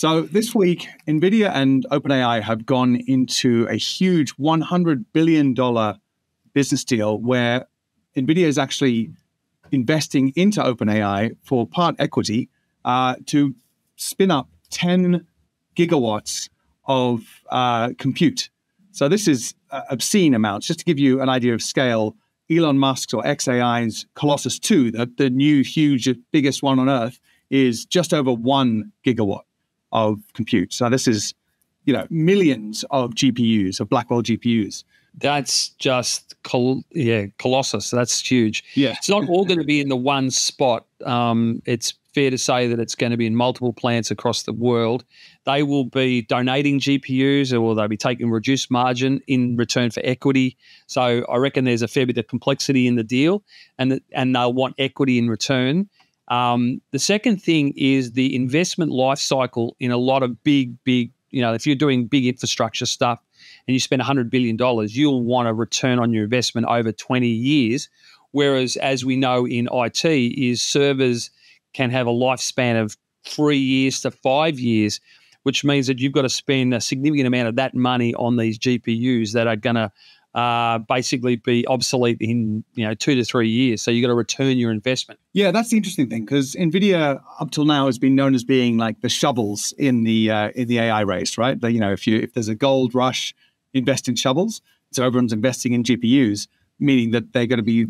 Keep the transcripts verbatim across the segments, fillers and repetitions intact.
So this week, NVIDIA and OpenAI have gone into a huge one hundred billion dollars business deal where NVIDIA is actually investing into OpenAI for part equity uh, to spin up ten gigawatts of uh, compute. So this is uh, obscene amounts. Just to give you an idea of scale, Elon Musk's or xAI's Colossus two, the, the new huge, biggest one on Earth, is just over one gigawatt of compute. So this is, you know, millions of G P Us, of Blackwell G P Us. That's just, col yeah, Colossus. That's huge. Yeah. It's not all going to be in the one spot. Um, it's fair to say that it's going to be in multiple plants across the world. They will be donating G P Us, or they'll be taking reduced margin in return for equity. So I reckon there's a fair bit of complexity in the deal, and th and they'll want equity in return. Um, the second thing is the investment life cycle in a lot of big, big, you know, if you're doing big infrastructure stuff and you spend one hundred billion dollars, you'll want a return on your investment over twenty years. Whereas, as we know in I T, is servers can have a lifespan of three years to five years, which means that you've got to spend a significant amount of that money on these G P Us that are going to Uh, basically be obsolete in, you know, two to three years. So you've got to return your investment. Yeah, that's the interesting thing, because NVIDIA up till now has been known as being like the shovels in the uh, in the A I race, right? But, you know, if you if there's a gold rush, invest in shovels. So everyone's investing in G P Us, meaning that they're going to be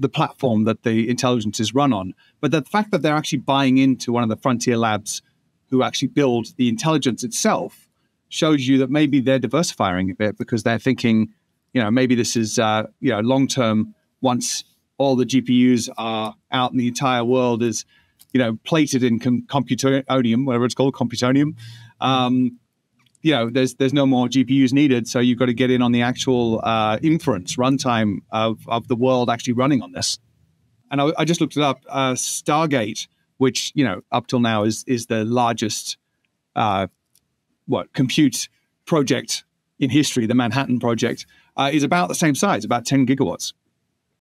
the platform that the intelligence is run on. But the fact that they're actually buying into one of the frontier labs who actually build the intelligence itself shows you that maybe they're diversifying a bit, because they're thinking, you know, maybe this is, uh, you know, long-term, once all the G P Us are out and the entire world is, you know, plated in com computonium, whatever it's called, computonium, um, you know, there's there's no more G P Us needed. So you've got to get in on the actual uh, inference runtime of, of the world actually running on this. And I, I just looked it up, uh, Stargate, which, you know, up till now is, is the largest, uh, what, compute project in history, the Manhattan Project, uh, is about the same size, about ten gigawatts.